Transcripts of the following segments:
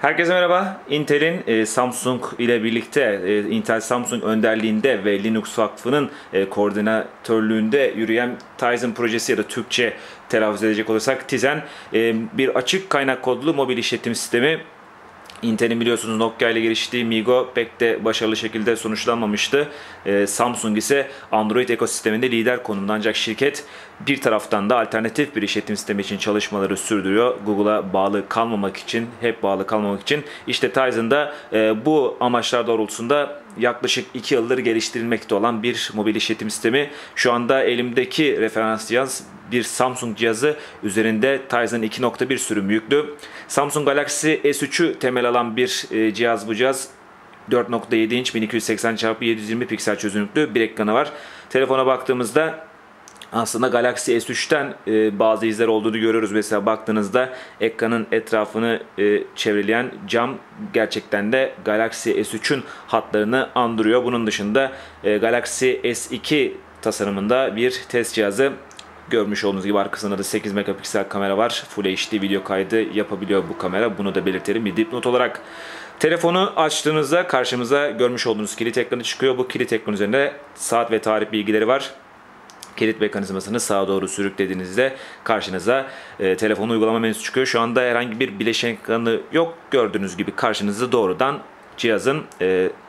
Herkese merhaba. Intel'in Samsung ile birlikte Intel Samsung önderliğinde ve Linux Vakfı'nın koordinatörlüğünde yürüyen Tizen projesi ya da Türkçe telaffuz edecek olursak Tizen bir açık kaynak kodlu mobil işletim sistemi. Intel'in biliyorsunuz Nokia ile giriştiği Migo pek de başarılı şekilde sonuçlanmamıştı. Samsung ise Android ekosisteminde lider konumda, ancak şirket bir taraftan da alternatif bir işletim sistemi için çalışmaları sürdürüyor. Google'a bağlı kalmamak için, hep bağlı kalmamak için. İşte Tizen'da bu amaçlar doğrultusunda yaklaşık 2 yıldır geliştirilmekte olan bir mobil işletim sistemi. Şu anda elimdeki referans cihaz bir Samsung cihazı, üzerinde Tizen 2.1 sürüm yüklü. Samsung Galaxy S3'ü temel alan bir cihaz bu cihaz. 4.7 inç 1280x720 piksel çözünürlüklü bir ekranı var. Telefona baktığımızda aslında Galaxy S3'ten bazı izler olduğunu görüyoruz. Mesela baktığınızda ekranın etrafını çevreleyen cam gerçekten de Galaxy S3'ün hatlarını andırıyor. Bunun dışında Galaxy S2 tasarımında bir test cihazı. Görmüş olduğunuz gibi arkasında da 8 megapiksel kamera var. Full HD video kaydı yapabiliyor bu kamera. Bunu da belirtelim bir dipnot olarak. Telefonu açtığınızda karşımıza görmüş olduğunuz kilit ekranı çıkıyor. Bu kilit ekranı üzerinde saat ve tarih bilgileri var. Kilit mekanizmasını sağa doğru sürüklediğinizde karşınıza telefonun uygulama menüsü çıkıyor. Şu anda herhangi bir bileşen ekranı yok. Gördüğünüz gibi karşınızda doğrudan cihazın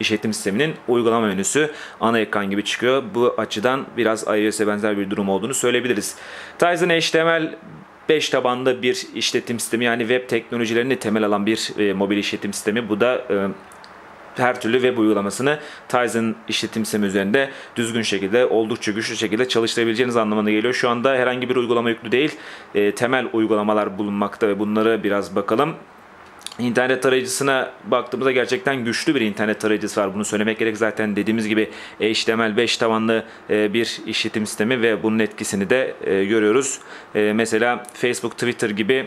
işletim sisteminin uygulama menüsü ana ekran gibi çıkıyor. Bu açıdan biraz iOS'e benzer bir durum olduğunu söyleyebiliriz. Tizen HTML 5 tabanlı bir işletim sistemi, yani web teknolojilerini temel alan bir mobil işletim sistemi. Bu da her türlü web uygulamasını Tizen işletim sistemi üzerinde düzgün şekilde, oldukça güçlü şekilde çalıştırabileceğiniz anlamına geliyor. Şu anda herhangi bir uygulama yüklü değil. Temel uygulamalar bulunmakta ve bunlara biraz bakalım. İnternet tarayıcısına baktığımızda gerçekten güçlü bir internet tarayıcısı var. Bunu söylemek gerek, zaten dediğimiz gibi HTML5 tabanlı bir işletim sistemi ve bunun etkisini de görüyoruz. Mesela Facebook, Twitter gibi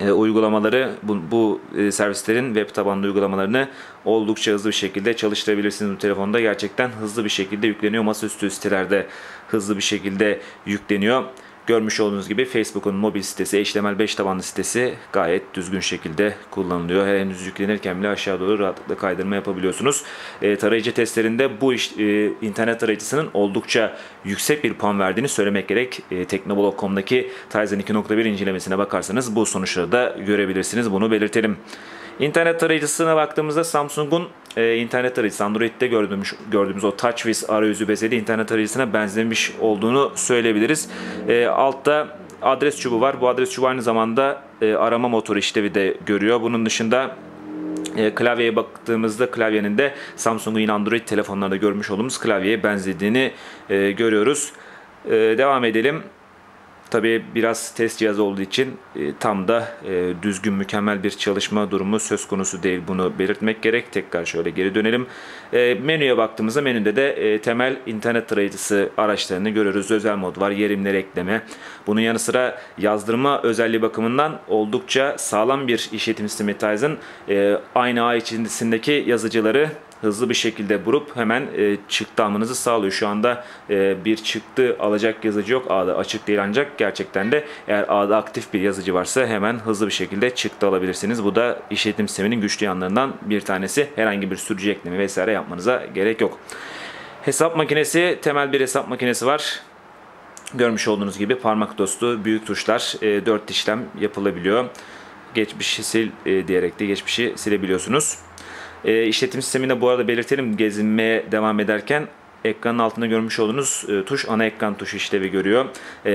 uygulamaları, bu servislerin web tabanlı uygulamalarını oldukça hızlı bir şekilde çalıştırabilirsiniz bu telefonda. Gerçekten hızlı bir şekilde yükleniyor. Masaüstü sitelerde hızlı bir şekilde yükleniyor. Görmüş olduğunuz gibi Facebook'un mobil sitesi, HTML5 tabanlı sitesi gayet düzgün şekilde kullanılıyor. Henüz yüklenirken bile aşağı doğru rahatlıkla kaydırma yapabiliyorsunuz. Tarayıcı testlerinde bu internet tarayıcısının oldukça yüksek bir puan verdiğini söylemek gerek. Teknoblog.com'daki Tizen 2.1 incelemesine bakarsanız bu sonuçları da görebilirsiniz. Bunu belirtelim. İnternet tarayıcısına baktığımızda Samsung'un internet tarayıcısı Android'de gördüğümüz o TouchWiz arayüzü bezeli internet tarayıcısına benzemiş olduğunu söyleyebiliriz. Altta adres çubuğu var. Bu adres çubuğu aynı zamanda arama motoru işlevi de görüyor. Bunun dışında klavyeye baktığımızda klavyenin de Samsung'un Android telefonlarda görmüş olduğumuz klavyeye benzediğini görüyoruz. Devam edelim. Tabii biraz test cihazı olduğu için tam da düzgün, mükemmel bir çalışma durumu söz konusu değil. Bunu belirtmek gerek. Tekrar şöyle geri dönelim. Menüye baktığımızda menüde de temel internet tarayıcısı araçlarını görüyoruz. Özel mod var, yerimleri ekleme. Bunun yanı sıra yazdırma özelliği bakımından oldukça sağlam bir işletim sistemi Tizen. Aynı ağ içindeki yazıcıları hızlı bir şekilde vurup hemen çıktı almanızı sağlıyor. Şu anda bir çıktı alacak yazıcı yok. Ağda açık değil, ancak gerçekten de eğer ağda aktif bir yazıcı varsa hemen hızlı bir şekilde çıktı alabilirsiniz. Bu da işletim sisteminin güçlü yanlarından bir tanesi. Herhangi bir sürücü eklemi vesaire yapmanıza gerek yok. Hesap makinesi, temel bir hesap makinesi var. Görmüş olduğunuz gibi parmak dostu büyük tuşlar, 4 işlem yapılabiliyor. Geçmişi sil diyerek de geçmişi silebiliyorsunuz. İşletim sisteminde bu arada belirtelim, gezinmeye devam ederken ekranın altında görmüş olduğunuz tuş ana ekran tuşu işlevi görüyor.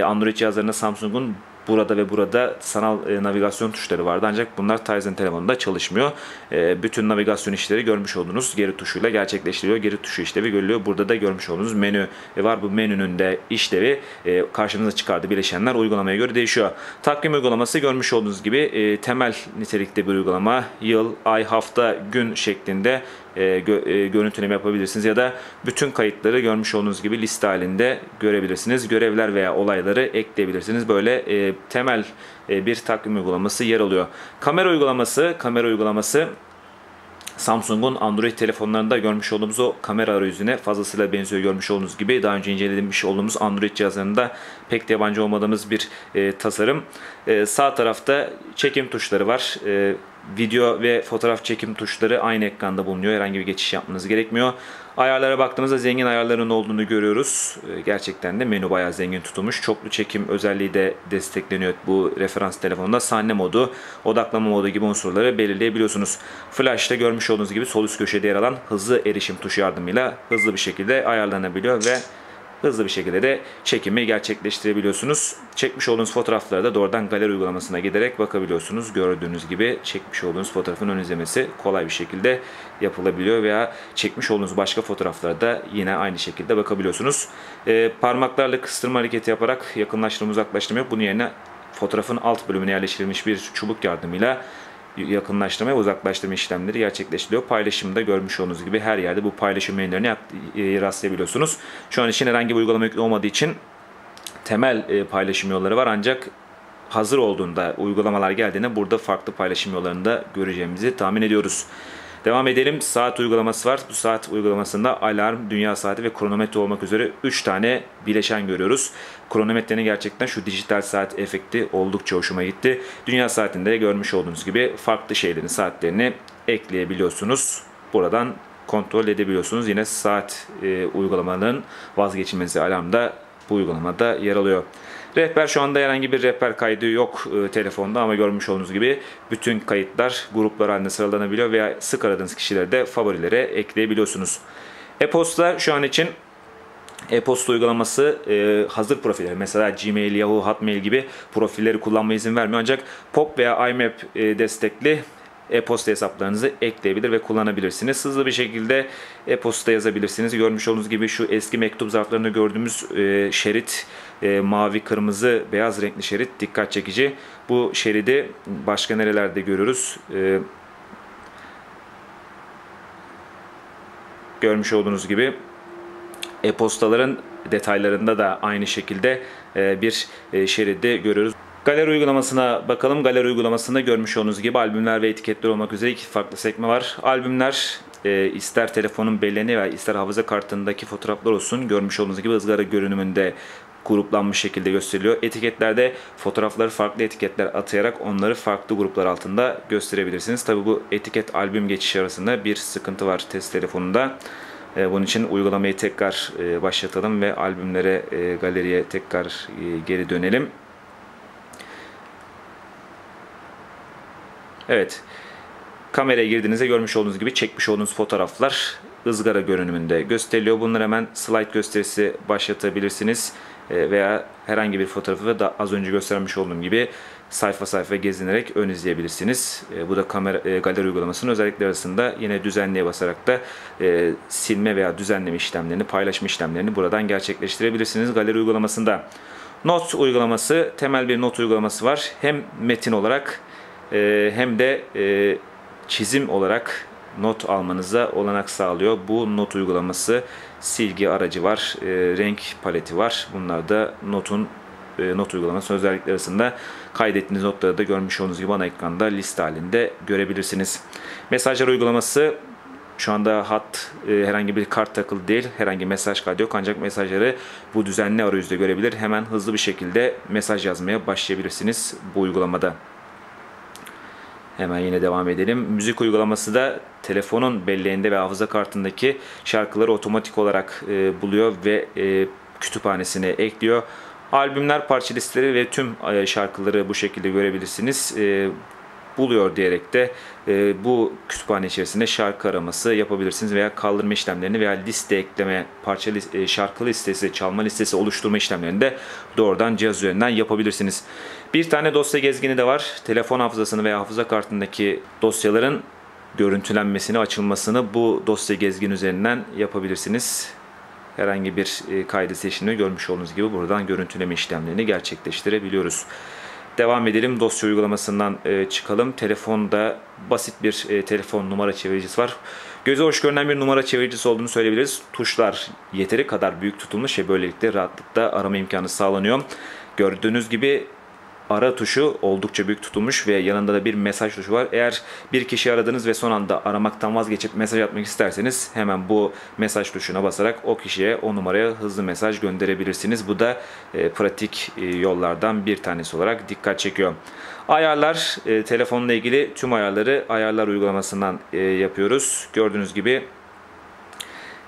Android cihazlarında Samsung'un burada ve burada sanal navigasyon tuşları vardı, ancak bunlar Tizen telefonunda çalışmıyor. Bütün navigasyon işleri görmüş olduğunuz geri tuşuyla gerçekleştiriliyor. Geri tuşu işlevi görülüyor. Burada da görmüş olduğunuz menü var. Bu menünün de işlevi karşımıza çıkardı. Bileşenler uygulamaya göre değişiyor. Takvim uygulaması görmüş olduğunuz gibi temel nitelikte bir uygulama. Yıl, ay, hafta, gün şeklinde görüntüleme yapabilirsiniz ya da bütün kayıtları görmüş olduğunuz gibi liste halinde görebilirsiniz. Görevler veya olayları ekleyebilirsiniz. Böyle temel bir takvim uygulaması yer alıyor. Kamera uygulaması Samsung'un Android telefonlarında görmüş olduğumuz o kamera arayüzüne fazlasıyla benziyor. Görmüş olduğunuz gibi daha önce incelemiş olduğumuz Android cihazlarında pek de yabancı olmadığımız bir tasarım. Sağ tarafta çekim tuşları var. video ve fotoğraf çekim tuşları aynı ekranda bulunuyor. Herhangi bir geçiş yapmanız gerekmiyor. Ayarlara baktığımızda zengin ayarların olduğunu görüyoruz. Gerçekten de menü bayağı zengin tutulmuş. Çoklu çekim özelliği de destekleniyor bu referans telefonda. Sahne modu, odaklama modu gibi unsurları belirleyebiliyorsunuz. Flash'ta görmüş olduğunuz gibi sol üst köşede yer alan hızlı erişim tuşu yardımıyla hızlı bir şekilde ayarlanabiliyor ve hızlı bir şekilde de çekimi gerçekleştirebiliyorsunuz. Çekmiş olduğunuz fotoğraflara da doğrudan galeri uygulamasına giderek bakabiliyorsunuz. Gördüğünüz gibi çekmiş olduğunuz fotoğrafın ön izlemesi kolay bir şekilde yapılabiliyor veya çekmiş olduğunuz başka fotoğraflara da yine aynı şekilde bakabiliyorsunuz. Parmaklarla kıstırma hareketi yaparak yakınlaştırma, uzaklaştırma yok. Bunun yerine fotoğrafın alt bölümüne yerleştirilmiş bir çubuk yardımıyla yakınlaştırma ve uzaklaştırma işlemleri gerçekleştiriliyor. Paylaşımda görmüş olduğunuz gibi her yerde bu paylaşım menülerine rastlayabiliyorsunuz. Şu an için herhangi bir uygulama yüklü olmadığı için temel paylaşım yolları var, ancak hazır olduğunda uygulamalar geldiğinde burada farklı paylaşım yollarını da göreceğimizi tahmin ediyoruz. Devam edelim. Saat uygulaması var. Bu saat uygulamasında alarm, dünya saati ve kronometre olmak üzere 3 tane bileşen görüyoruz. Kronometrenin gerçekten şu dijital saat efekti oldukça hoşuma gitti. Dünya saatinde görmüş olduğunuz gibi farklı şeylerin saatlerini ekleyebiliyorsunuz. Buradan kontrol edebiliyorsunuz. Yine saat uygulamanın vazgeçilmezi alarmda bu uygulamada yer alıyor. Rehber, şu anda herhangi bir rehber kaydı yok telefonda ama görmüş olduğunuz gibi bütün kayıtlar gruplar halinde sıralanabiliyor veya sık aradığınız kişileri de favorilere ekleyebiliyorsunuz. E-posta, şu an için e-posta uygulaması hazır profiller, mesela Gmail, Yahoo, Hotmail gibi profilleri kullanmaya izin vermiyor, ancak Pop veya IMAP destekli e-posta hesaplarınızı ekleyebilir ve kullanabilirsiniz. Hızlı bir şekilde e-posta yazabilirsiniz. Görmüş olduğunuz gibi şu eski mektup zarflarında gördüğümüz şerit, mavi, kırmızı, beyaz renkli şerit dikkat çekici. Bu şeridi başka nerelerde görüyoruz? Görmüş olduğunuz gibi e-postaların detaylarında da aynı şekilde bir şeridi görüyoruz. Galeri uygulamasına bakalım. Galeri uygulamasında görmüş olduğunuz gibi albümler ve etiketler olmak üzere 2 farklı sekme var. Albümler ister telefonun belleğine veya ister hafıza kartındaki fotoğraflar olsun, görmüş olduğunuz gibi ızgara görünümünde gruplanmış şekilde gösteriliyor. Etiketlerde fotoğrafları farklı etiketler atayarak onları farklı gruplar altında gösterebilirsiniz. Tabii bu etiket albüm geçişi arasında bir sıkıntı var test telefonunda. Bunun için uygulamayı tekrar başlatalım ve albümlere, galeriye tekrar geri dönelim. Evet, kameraya girdiğinizde görmüş olduğunuz gibi çekmiş olduğunuz fotoğraflar ızgara görünümünde gösteriliyor. Bunları hemen slide gösterisi başlatabilirsiniz veya herhangi bir fotoğrafı da az önce göstermiş olduğum gibi sayfa sayfa gezinerek ön izleyebilirsiniz. Bu da galeri uygulamasının özellikleri arasında. Yine düzenleye basarak da silme veya düzenleme işlemlerini, paylaşma işlemlerini buradan gerçekleştirebilirsiniz galeri uygulamasında. Not uygulaması, temel bir not uygulaması var. Hem metin olarak hem de çizim olarak not almanıza olanak sağlıyor. Bu not uygulaması silgi aracı var, renk paleti var. Bunlar da not uygulaması özellikleri arasında. Kaydettiğiniz notları da görmüş olduğunuz gibi ana ekranda liste halinde görebilirsiniz. Mesajlar uygulaması, şu anda herhangi bir kart takılı değil, herhangi mesaj kaydı yok, ancak mesajları bu düzenli arayüzde görebilir. Hemen hızlı bir şekilde mesaj yazmaya başlayabilirsiniz bu uygulamada. Hemen yine devam edelim. Müzik uygulaması da telefonun belleğinde ve hafıza kartındaki şarkıları otomatik olarak buluyor ve kütüphanesine ekliyor. Albümler, parça listeleri ve tüm şarkıları bu şekilde görebilirsiniz. Buluyor diyerek de bu kütüphane içerisinde şarkı araması yapabilirsiniz veya kaldırma işlemlerini veya liste ekleme, şarkı listesi, çalma listesi oluşturma işlemlerini de doğrudan cihaz üzerinden yapabilirsiniz. Bir tane dosya gezgini de var. Telefon hafızasını veya hafıza kartındaki dosyaların görüntülenmesini, açılmasını bu dosya gezgini üzerinden yapabilirsiniz. Herhangi bir kaydı seçimini görmüş olduğunuz gibi buradan görüntüleme işlemlerini gerçekleştirebiliyoruz. Devam edelim. Dosya uygulamasından çıkalım. Telefonda basit bir telefon numara çeviricisi var. Göze hoş görünen bir numara çeviricisi olduğunu söyleyebiliriz. Tuşlar yeteri kadar büyük tutulmuş ve böylelikle rahatlıkla arama imkanı sağlanıyor. Gördüğünüz gibi ara tuşu oldukça büyük tutulmuş ve yanında da bir mesaj tuşu var. Eğer bir kişi aradınız ve son anda aramaktan vazgeçip mesaj atmak isterseniz hemen bu mesaj tuşuna basarak o kişiye, o numaraya hızlı mesaj gönderebilirsiniz. Bu da pratik yollardan bir tanesi olarak dikkat çekiyor. Ayarlar, telefonla ilgili tüm ayarları ayarlar uygulamasından yapıyoruz. Gördüğünüz gibi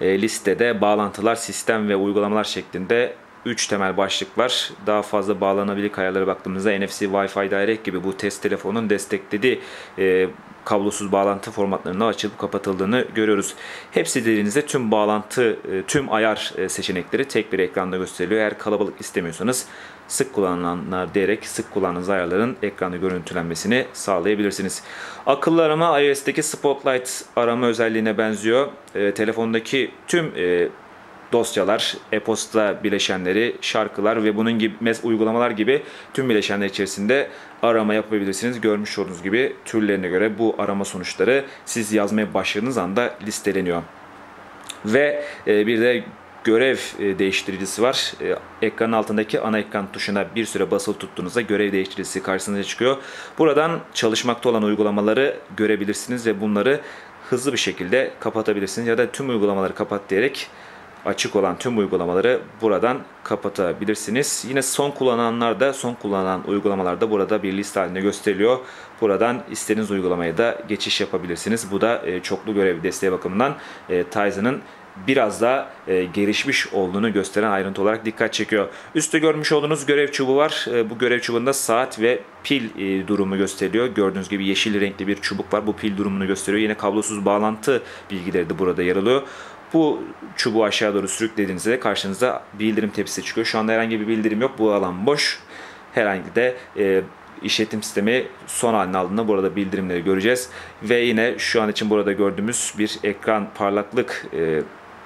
listede bağlantılar, sistem ve uygulamalar şeklinde 3 temel başlık var. Daha fazla bağlanabilirlik ayarlara baktığımızda NFC, Wi-Fi Direkt gibi bu test telefonun desteklediği kablosuz bağlantı formatlarına açılıp kapatıldığını görüyoruz. Hepsi dediğinizde tüm bağlantı, tüm ayar seçenekleri tek bir ekranda gösteriliyor. Eğer kalabalık istemiyorsanız sık kullanılanlar diyerek sık kullandığınız ayarların ekranda görüntülenmesini sağlayabilirsiniz. Akıllı arama iOS'teki Spotlight arama özelliğine benziyor. Telefondaki tüm dosyalar, e-posta bileşenleri, şarkılar ve bunun gibi uygulamalar gibi tüm bileşenler içerisinde arama yapabilirsiniz. Görmüş olduğunuz gibi türlerine göre bu arama sonuçları siz yazmaya başladığınız anda listeleniyor. Ve bir de görev değiştiricisi var. Ekranın altındaki ana ekran tuşuna bir süre basılı tuttuğunuzda görev değiştiricisi karşınıza çıkıyor. Buradan çalışmakta olan uygulamaları görebilirsiniz ve bunları hızlı bir şekilde kapatabilirsiniz ya da tüm uygulamaları kapat diyerek açık olan tüm uygulamaları buradan kapatabilirsiniz. Yine son kullanılan uygulamalarda burada bir liste halinde gösteriliyor. Buradan istediğiniz uygulamaya da geçiş yapabilirsiniz. Bu da çoklu görev desteği bakımından Tizen'ın biraz daha gelişmiş olduğunu gösteren ayrıntı olarak dikkat çekiyor. Üstte görmüş olduğunuz görev çubuğu var. Bu görev çubuğunda saat ve pil durumu gösteriliyor. Gördüğünüz gibi yeşil renkli bir çubuk var. Bu pil durumunu gösteriyor. Yine kablosuz bağlantı bilgileri de burada yer alıyor. Bu çubuğu aşağı doğru sürüklediğinizde de karşınıza bildirim tepsisi çıkıyor. Şu anda herhangi bir bildirim yok. Bu alan boş. Herhangi de işletim sistemi son halini aldığında burada bildirimleri göreceğiz. Ve yine şu an için burada gördüğümüz bir ekran parlaklık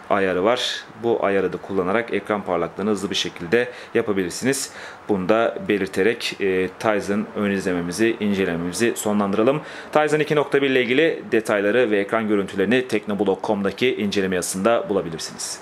ayarı var. Bu ayarı da kullanarak ekran parlaklığını hızlı bir şekilde yapabilirsiniz. Bunu da belirterek Tizen ön izlememizi, incelememizi sonlandıralım. Tizen 2.1 ile ilgili detayları ve ekran görüntülerini Teknoblog.com'daki inceleme yazısında bulabilirsiniz.